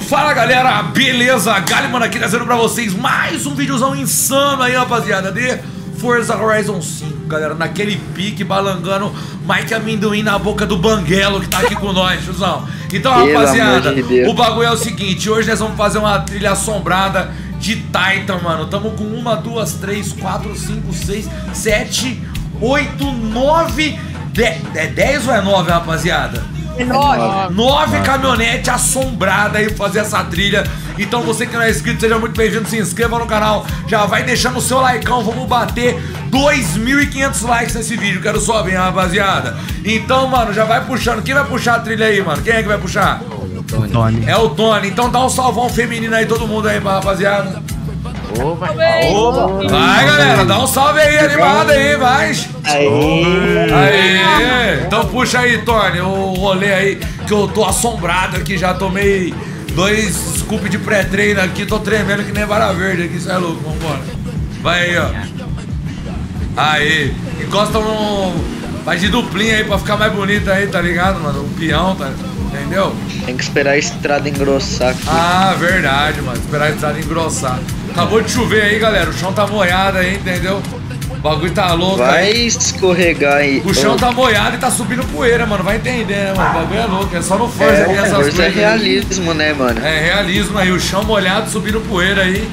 Fala galera, beleza? Gallimano aqui trazendo pra vocês mais um videozão insano aí, rapaziada, de Forza Horizon 5, galera, naquele pique, balangando Mike Amendoim na boca do Banguelo que tá aqui com nós, tiozão. Então, rapaziada, o bagulho é o seguinte, hoje nós vamos fazer uma trilha assombrada de Titan, mano. Tamo com 1, 2, 3, 4, 5, 6, 7, 8, 9, 10 ou é 9, rapaziada? 9 caminhonetes assombradas e fazer essa trilha. Então você que não é inscrito, seja muito bem-vindo, se inscreva no canal, já vai deixando o seu likeão, vamos bater 2.500 likes nesse vídeo, quero só ver, rapaziada. Então, mano, já vai puxando, quem vai puxar a trilha aí, mano? Quem é que vai puxar? O Tony. É o Tony, então dá um salvão feminino aí, todo mundo aí, rapaziada. Opa. Opa. Vai, galera, dá um salve aí, animado aí, vai. Aê. Então puxa aí, Tony, o rolê aí, que eu tô assombrado aqui, já tomei 2 scoops de pré-treino aqui, tô tremendo que nem vara verde aqui, isso é louco, vambora. Vai aí, ó. Aí, encosta no... Faz de duplinha aí pra ficar mais bonito aí, tá ligado, mano? Um peão, tá ligado? Entendeu? Tem que esperar a estrada engrossar aqui. Ah, verdade, mano. Esperar a estrada engrossar. Acabou de chover aí, galera. O chão tá molhado aí, entendeu? O bagulho tá louco. Vai escorregar aí. O chão tá molhado e tá subindo poeira, mano. Vai entender, né, mano? O bagulho é louco. É só no Forza aqui essas coisas. Forza é realismo, né, mano? É realismo aí. O chão molhado subindo poeira aí.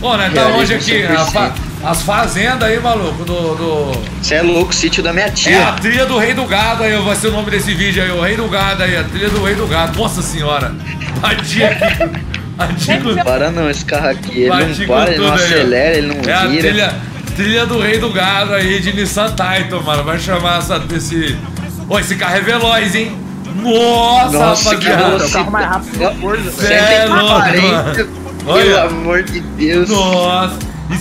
Pô, né? Tá longe aqui. As fazendas aí, maluco, Você é louco, sítio da minha tia. É a trilha do Rei do Gado aí, vai ser o nome desse vídeo aí, o Rei do Gado aí, a trilha do Rei do Gado. Nossa senhora, não para não, esse carro aqui, ele não para, ele não acelera, ele não vira. É a trilha do Rei do Gado aí, de Nissan Titan, mano, vai chamar esse... Ô, esse carro é veloz, hein? Nossa, rapaziada. Você é louco, pelo amor de Deus. Nossa. E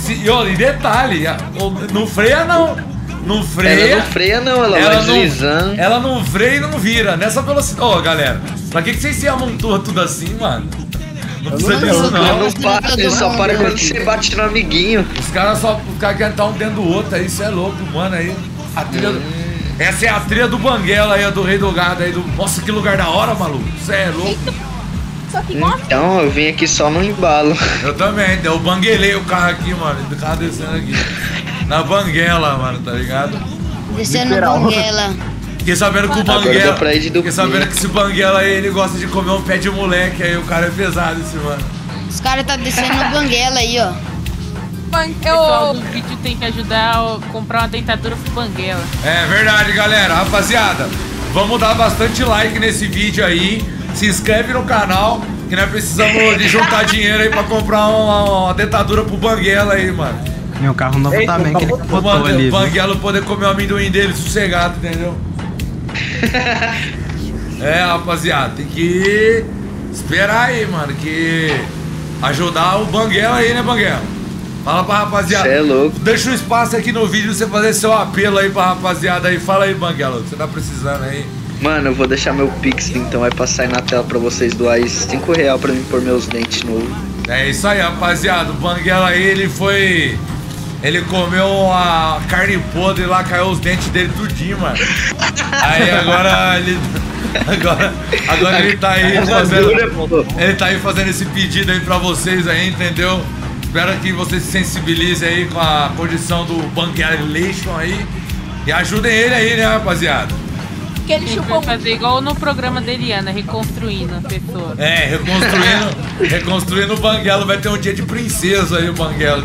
detalhe, não freia não. Não freia. Ela não freia não, ela vai deslizando. Ela não freia e não vira. Nessa velocidade. Ô, galera, pra que vocês se amontoam tudo assim, mano? Não precisa disso não. Não para, ele só para quando você bate no amiguinho. Os caras só. Os caras querem estar um dentro do outro aí, isso é louco, mano. Aí. A trilha Essa é a trilha do Banguela aí, do Rei do Gado aí. Nossa, que lugar da hora, maluco. Isso é louco. Então, eu vim aqui só no embalo. Eu também, eu banguelei o carro aqui, mano. O carro descendo aqui. Na banguela, mano, tá ligado? Descendo na banguela. Fiquei sabendo que o banguela... Fiquei sabendo que esse banguela aí, ele gosta de comer um pé de moleque aí. O cara é pesado esse, mano. Os caras tá descendo na banguela aí, ó. Pessoal do vídeo tem que ajudar a comprar uma dentadura pro banguela. É verdade, galera. Rapaziada, vamos dar bastante like nesse vídeo aí. Se inscreve no canal, que nós precisamos de juntar dinheiro aí pra comprar uma dentadura pro Banguela aí, mano. Meu carro novo também, que ele botou ali. O Banguela poder comer o amendoim dele sossegado, entendeu? É, rapaziada, tem que esperar aí, mano, que ajudar o Banguela aí, né, Banguela? Fala pra rapaziada. Você é louco. Deixa um espaço aqui no vídeo pra você fazer seu apelo aí pra rapaziada aí. Fala aí, Banguela, o que você tá precisando aí. Mano, eu vou deixar meu Pix, então vai passar aí na tela pra vocês doarem R$5 pra mim pôr meus dentes novo. É isso aí, rapaziada. O Banguela aí, ele foi... Ele comeu a carne podre lá, caiu os dentes dele tudinho, mano. Aí agora ele... Agora ele tá aí fazendo... Ele tá aí fazendo esse pedido aí pra vocês aí, entendeu? Espero que vocês se sensibilizem aí com a condição do Banguela Relation aí. E ajudem ele aí, né, rapaziada? Que ele chupou... fazer igual no programa dele, Ana, reconstruindo a pessoa. É, reconstruindo o Banguelo. Vai ter um dia de princesa aí, o Banguelo.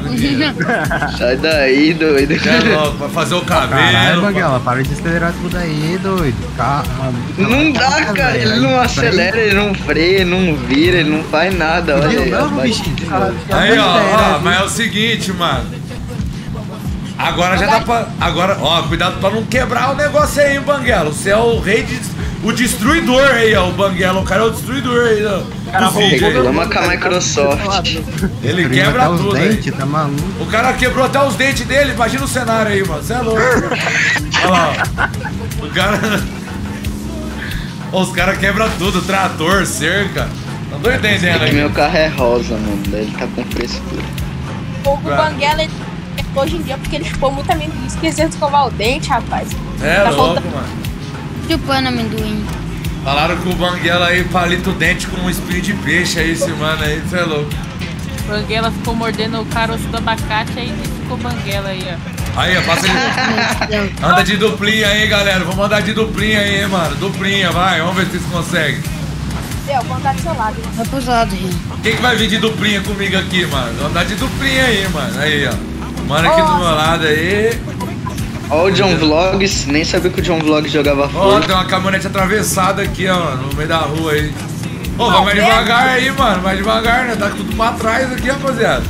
Sai daí, doido. É louco, vai fazer o cabelo. Caralho, Banguela, para de acelerar tudo aí, doido. Calma. Não dá, cara. Ele não acelera, ele não freia, ele não vira, ele não faz nada. Olha aí, ó, mas é o seguinte, mano. Agora já dá pra... Agora, ó, cuidado pra não quebrar o negócio aí, Banguelo. Você é o rei de... O destruidor aí, ó, o Banguelo. O cara é o destruidor aí, ó. O cara reclama com a Microsoft. Ele quebra até tudo, os dentes, tá maluco. O cara quebrou até os dentes dele. Imagina o cenário aí, mano. Você é louco. Olha lá, ó. O cara... Os caras quebram tudo. Trator, cerca. Não tô entendendo aí. Meu carro é rosa, mano. Ele tá com frescura. O Banguelo é... Hoje em dia, porque ele chupou muito amendoim, esquecendo de escovar o dente, rapaz. É tá louco, mano. Chupando amendoim. Falaram que o Banguela aí palita o dente com um espinho de peixe aí, esse mano aí, você é louco. O Banguela ficou mordendo o caroço do abacate aí e ficou Banguela aí, ó. Aí, ó, passa de... Anda de duplinha aí, galera. Vamos andar de duplinha aí, mano. Duplinha, vai. Vamos ver se vocês conseguem. Eu vou andar do seu lado. Vai pro seu lado, Rio. Quem que vai vir de duplinha comigo aqui, mano? Vou andar de duplinha aí, mano. Aí, ó. Mano aqui do meu lado aí. Ó o John Vlogs. Nem sabia que o John Vlogs jogava fora. Ó, tem uma caminhonete atravessada aqui, ó, no meio da rua aí. Ô, vai mais devagar aí, mano. Mais devagar, né? Tá tudo pra trás aqui, rapaziada.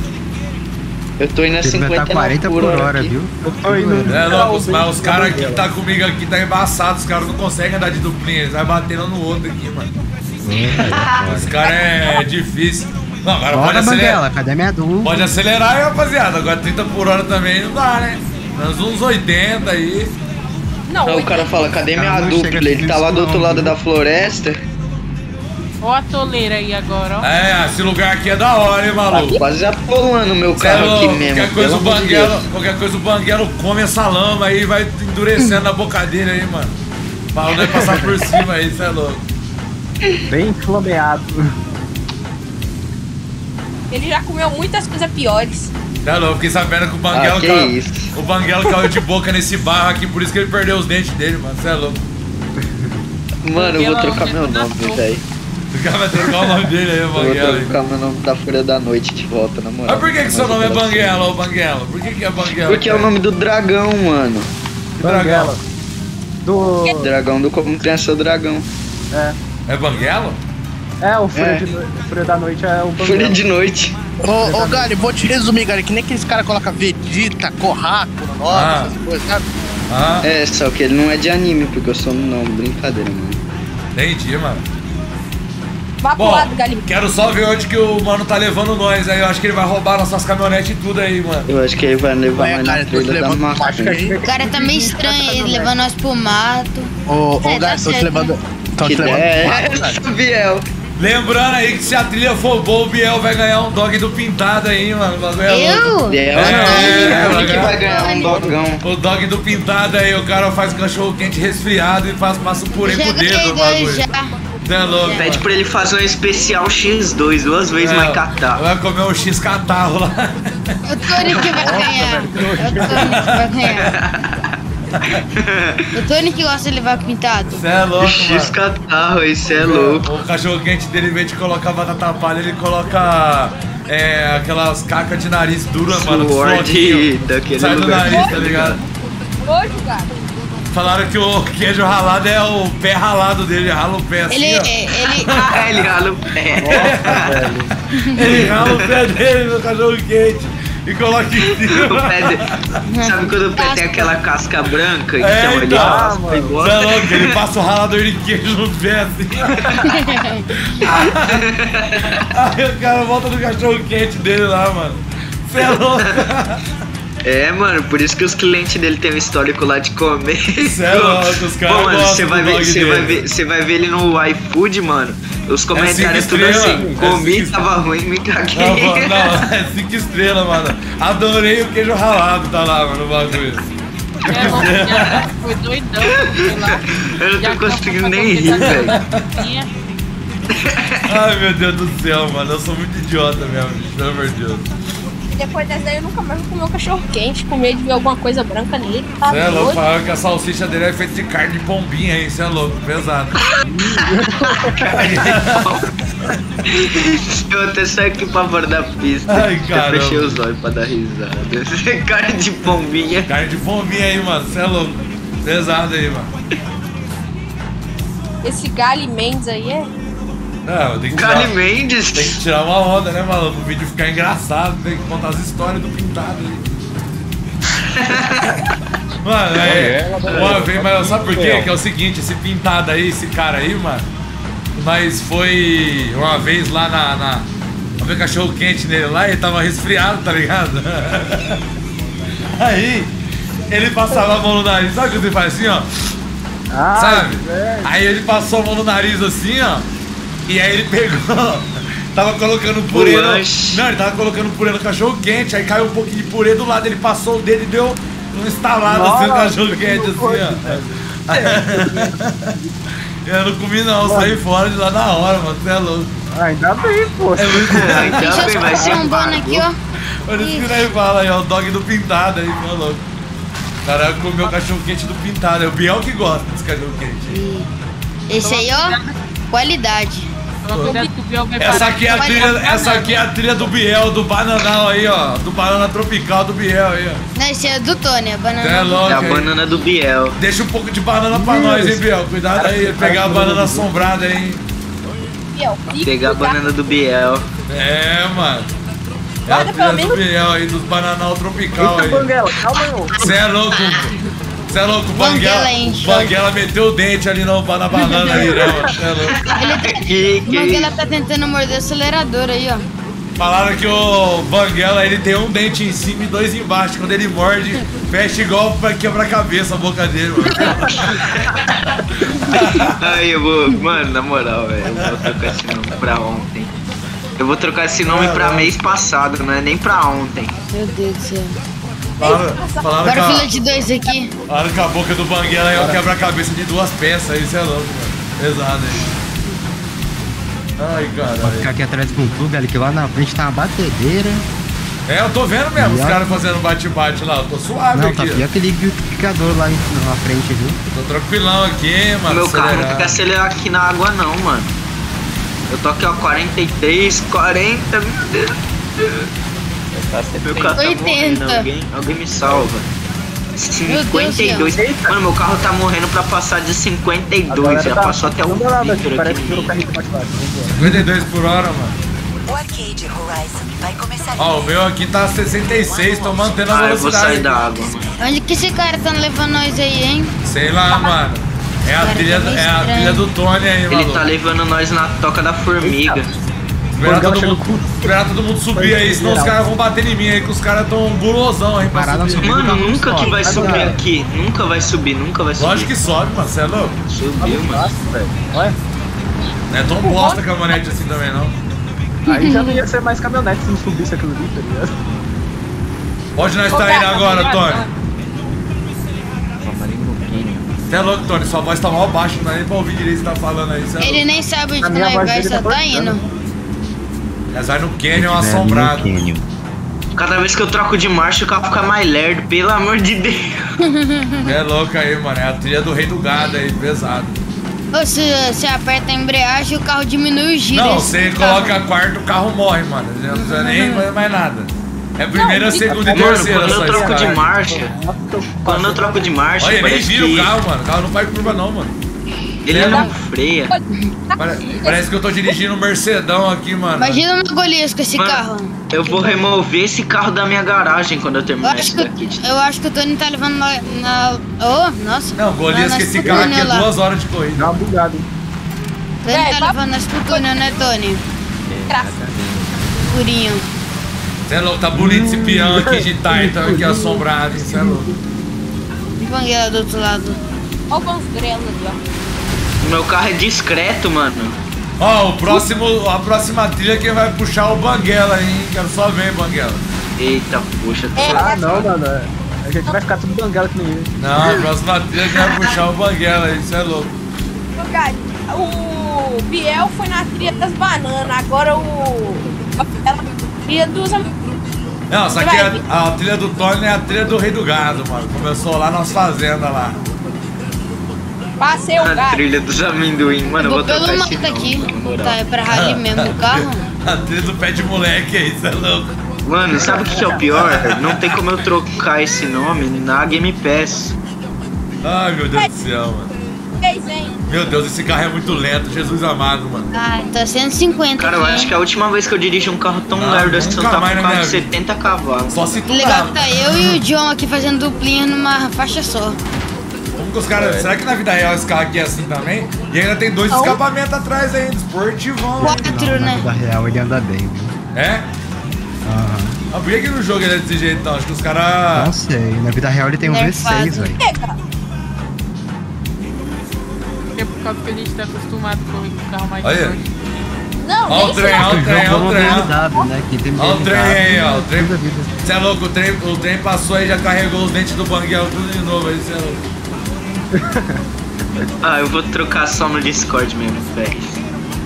Eu tô indo a 50 por hora, viu? É, não, mas os caras que tá comigo aqui tá embaçado. Os caras não conseguem andar de duplinha. Eles vão batendo no outro aqui, mano. Os caras é difícil. Não, agora bora, pode acelerar. Cadê minha dupla? Pode acelerar aí, rapaziada. Agora 30 por hora também não dá, né? Nós uns 80 aí. Não, o cara fala, cadê minha dupla? Ele tá lá do outro lado da floresta. Ó a toleira aí agora, ó. É, esse lugar aqui é da hora, hein, maluco. Tá quase apolando o meu carro aqui mesmo. Qualquer coisa o Banguelo come essa lama aí e vai endurecendo na boca dele aí, mano. Pra não passar por cima aí, cê é louco. Bem flomeado. Ele já comeu muitas coisas piores. Tá louco, fiquei sabendo que o Banguelo caiu de boca nesse barro aqui, por isso que ele perdeu os dentes dele, mano. Você é louco. Mano, eu vou trocar meu nome dele aí. O cara vai trocar o nome dele aí, Banguelo. Eu vou trocar meu nome da Folha da Noite de volta, na moral. Mas por que que seu nome é Banguelo, ô Banguelo? Por que que é Banguelo? Porque é o nome do dragão, mano. Dragão. Do... Dragão do Como Criança Dragão. É. É Banguelo? É, o Fúria da Noite é o Banguelo. Fúria de Noite. Ô, Gali, vou te resumir, Gali, que nem aqueles caras colocam Vegeta, Corraco, essas coisas, sabe? Ah. É, só que ele não é de anime, porque eu sou não, brincadeira, mano. Entendi, mano. Vá pro lado, Gali. Quero só ver onde que o mano tá levando nós aí. Eu acho que ele vai roubar nossas caminhonetes e tudo aí, mano. Eu acho que ele vai levar nós na trilha da mata. O cara tá meio estranho, ele levando nós pro mato. Ô, Gali, tô te levando... Que é essa, Biel. Lembrando aí que se a trilha for boa, o Biel vai ganhar um dog do Pintado aí, mano. Eu? Biel vai ganhar um dogão. O dog do Pintado aí, o cara faz cachorro quente resfriado e passa um purê com o dedo, mano. É louco. Pede pra ele fazer um especial X2, duas vezes mais catarro. Vai comer um X catarro lá. O Tony que vai ganhar. O Tony que gosta de levar Pintado. Cê é louco, mano. X-catarro, isso é louco. O cachorro quente dele, em vez de colocar batata palha, ele coloca aquelas cacas de nariz dura, mano. Suor daquele sai do nariz, tá ligado? Falaram que o queijo ralado é o pé ralado dele, rala o pé assim, ele rala o pé. Nossa, velho. Ele rala o pé dele no cachorro quente. E coloca em cima. Sabe quando o pé tem aquela casca branca? Então ele raspa e bota. Você é louco, ele passa o ralador de queijo no pé assim. Aí o cara volta no cachorro quente dele lá, mano. Você é louco. É, mano, por isso que os clientes dele tem um histórico lá de comer. Você é louco, os caras. Bom, mano, você vai ver ele no iFood, mano. Os comentários tudo assim, comi, tava ruim, me caguei. Não, é 5 estrelas, mano. Adorei o queijo ralado, tá lá, mano, o bagulho. Foi doidão, sei lá. Eu não tô conseguindo nem rir, velho. Ai, meu Deus do céu, mano, eu sou muito idiota mesmo, pelo amor de Deus. Depois dessa daí eu nunca mais vou comer um cachorro quente, com medo de ver alguma coisa branca nele. Tá cê é louco, falaram que a salsicha dele é feita de carne de pombinha, hein? Cê é louco, pesado. Carne de pombinha. Eu até saí aqui pra fora da pista. Ai, cara. Eu fechei os olhos pra dar risada. Carne de pombinha. Carne de pombinha aí, mano. Cê é louco. Pesado aí, mano. Esse Gali Mendes aí Não, tem que tirar uma onda, né, maluco? O vídeo ficar engraçado, tem que contar as histórias do Pintado aí. Mano, mas sabe por quê? Que é o seguinte, esse Pintado aí, esse cara aí, mano, nós foi uma vez lá na comer cachorro quente nele lá e ele tava resfriado, tá ligado? Aí, ele passava a mão no nariz, sabe o que você faz assim, ó? Sabe? Aí ele passou a mão no nariz assim, ó. E aí ele pegou, tava colocando purê no... Não, ele tava colocando purê no cachorro quente, aí caiu um pouquinho de purê do lado, ele passou o dedo e deu um estalado assim no cachorro quente, assim, ó. Eu não comi não, saí fora de lá na hora, mano. Você é louco. Ainda bem, pô. É muito bom. Deixa eu passar um bando aqui, ó. Olha isso que daí fala aí, ó. O dog do pintado aí, meu louco. O cara comeu o cachorro quente do pintado. É o Biel que gosta desse cachorro quente. Esse aí, ó. Qualidade. Essa aqui é a trilha do Biel, do Bananal aí, ó. Do Banana Tropical do Biel aí, ó. Não, esse é do Tony, a banana. É louco, a banana do Biel. Deixa um pouco de banana pra nós, hein, Biel. Cuidado aí, pegar a banana assombrada aí. Biel, pegar a banana do Biel. É, mano. É a trilha do Biel aí, dos Bananal Tropical aí. Você é louco. Você é louco, o Banguela meteu o dente ali na banana aí, né, mano? Você é louco. O Banguela tá tentando morder o acelerador aí, ó. Falaram que o Banguela, ele tem um dente em cima e dois embaixo. Quando ele morde, fecha igual pra quebrar a cabeça a boca dele, mano. Aí eu vou... Mano, na moral, velho, eu vou trocar esse nome pra ontem. Eu vou trocar esse nome pra mês passado, não é nem pra ontem. Meu Deus do céu. Falaram agora fila de dois aqui. Falaram que a boca do Banguela é um quebra-cabeça de duas peças, isso é louco, mano. Pesado aí. Ai, caralho. Pode ficar aqui atrás com tudo, velho, que lá na frente tá uma batedeira. É, eu tô vendo mesmo os caras fazendo bate-bate lá, eu tô suave aqui. Não, tá pior aquele liquidificador lá na frente, viu? Tô tranquilão aqui, mano. Meu carro não fica acelerado aqui na água não, mano. Eu tô aqui, ó, 43, 40, meu Deus. Tá, meu carro tá 80. Morrendo, alguém me salva. 52. Mano, meu carro tá morrendo pra passar de 52. Já passou até um litro aqui. 52 por hora, mano. O Arcade Horizon vai começar. Ó, o meu aqui tá 66, tô mantendo a velocidade. Eu vou sair da água, mano. Onde que esse cara tá levando nós aí, hein? Sei lá, mano. É a trilha do Tony aí, mano. Ele tá levando nós na toca da formiga. Esperar todo mundo subir aí, senão os caras vão bater em mim aí, que os caras tão gulosão aí pra subir. Mano, nunca que vai subir aqui. Nunca vai subir, nunca vai subir. Lógico que sobe, mano, você é louco. Subiu, mano. Não é tão bosta a caminhonete assim também, não. Aí já não ia ser mais caminhonete se não subisse aquilo ali, tá ligado? Onde nós tá indo agora, Tony? Você é louco, Tony, sua voz tá mal baixa, não dá nem pra ouvir direito o que tá falando aí. Ele nem sabe onde nós vai, só tá indo. Mas vai no Canyon assombrado. Cada vez que eu troco de marcha, o carro fica mais lerdo, pelo amor de Deus. É louco aí, mano. É a trilha do Rei do Gado aí, pesado. Ou você aperta a embreagem, o carro diminui o giro. Não, você coloca a quarta, o carro morre, mano. Não precisa nem fazer mais nada. É primeira, segunda e terceira. Quando eu troco de marcha, olha, nem gira o carro, mano. O carro não faz curva, não, mano. Ele não freia. Parece que eu tô dirigindo um Mercedão aqui, mano. Imagina uma Golias com esse carro. Eu vou remover esse carro da minha garagem quando eu terminar isso daqui. Eu acho que o Tony tá levando na... Oh, nossa. Não, Golias com esse carro aqui é 2 horas de corrida. Não, obrigado. Tony tá levando nós pro túnel, né, Tony? Purinho. Você é louco, tá bonito esse peão aqui de Titan, aqui assombrado, hein? Você é louco. Banguela do outro lado. Olha os grelos ali, ó. Meu carro é discreto, mano. Ó, a próxima trilha que vai puxar o Banguela, hein? Quero só ver, Banguela. Eita, puxa. Ah, não, mano. A gente vai ficar tudo Banguela que ninguém. Não, a próxima trilha que vai puxar o Banguela, isso é louco. O Biel foi na trilha das bananas, agora a trilha dos amigos. Não, essa aqui é a trilha do Tony, é a trilha do Rei do Gado, mano. Começou lá nas fazendas lá. Passei o carro. A trilha dos amendoim, mano, eu vou trocar esse nome, aqui. Tá, é pra rally mesmo o carro. A trilha do pé de moleque aí, cê é louco. Mano, sabe o que é o pior? Não tem como eu trocar esse nome na Game Pass. Ai, meu Deus do céu, mano. Meu Deus, esse carro é muito lento, Jesus amado, mano. Ah, tá 150. Cara, eu acho que é a última vez que eu dirijo um carro tão largo assim, tá com um carro de 70 cavalos. Só se tu legal que tá eu e o John aqui fazendo duplinha numa faixa só. Os caras, será que na vida real esse carro aqui é assim também? E ainda tem dois escapamentos atrás ainda, esportivão. 4, né? Na vida real ele anda bem, viu? É? Ah, por que no jogo ele é desse jeito então? Acho que os caras... Não sei, na vida real ele tem um V6, velho. É por causa que a gente tá acostumado com o carro mais grande. Olha o trem, olha o trem aí, ó. Você é louco, o trem passou aí e já carregou os dentes do Banguela tudo de novo aí, você é louco. Ah, eu vou trocar só no Discord mesmo, velho.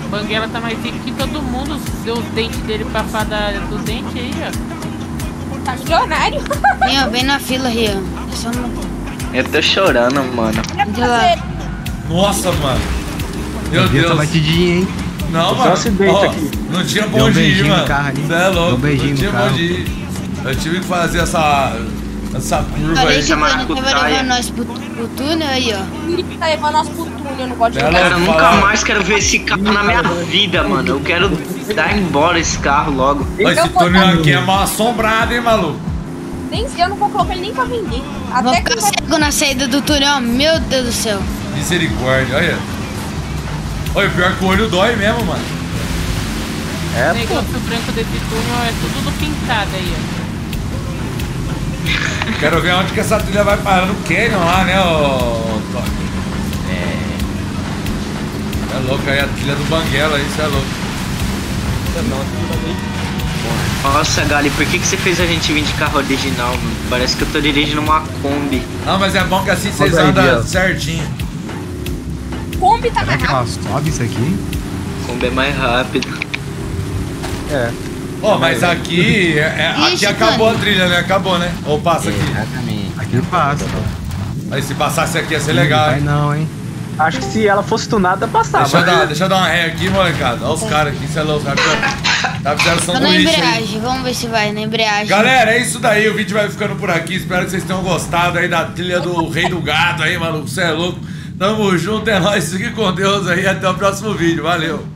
O Banguela tá mais rico que todo mundo. Deu o dente dele pra fada do dente aí, ó. Tá milionário. Vem, ó, vem na fila, Rian. Eu tô chorando, mano. Nossa, mano. Meu Deus. Batidinha, hein? Não, mano. Ó, aqui. Não tinha bom de ir, mano. Você é louco. Não tinha bom de ir. Eu tive que fazer essa curva aí. Você vai levar nós pro túnel aí, ó. Tá levando nós pro túnel, não pode jogar. Cara, eu nunca mais quero ver esse carro na minha vida, mano. Eu quero dar embora esse carro logo. Esse túnel aqui é mal assombrado, hein, maluco? Nem sei, eu não vou colocar ele nem pra vender. Vou ficar cego na saída do túnel, meu Deus do céu. Misericórdia, olha. Olha, pior que o olho dói mesmo, mano. É, o negócio branco desse túnel é tudo pintado aí, ó. Quero ver onde que essa trilha vai parar no Canyon lá, né, ô Toque? É. É louco aí a trilha do Banguela aí, isso é louco. Nossa, Gali, por que você fez a gente vir de carro original, mano? Parece que eu tô dirigindo uma Kombi. Não, mas é bom que assim vocês andam certinho. Kombi tá mais rápido. Sobe isso aqui? Kombi é mais rápido. É. Ó, oh, mas aqui, aqui acabou a trilha, né? Acabou, né? Ou passa aqui? Exatamente. Aqui passa. Mas se passasse aqui ia ser legal, hein? Não, hein? Acho que se ela fosse tunada, passava. Deixa eu dar uma ré aqui, molecada. Olha os caras aqui, sei lá, os caras. Tá fazendo sanduíche. Tô na embreagem, vamos ver se vai na embreagem. Galera, é isso daí. O vídeo vai ficando por aqui. Espero que vocês tenham gostado aí da trilha do Rei do Gado aí, maluco. Você é louco. Tamo junto, é nóis. Fique com Deus aí. Até o próximo vídeo. Valeu.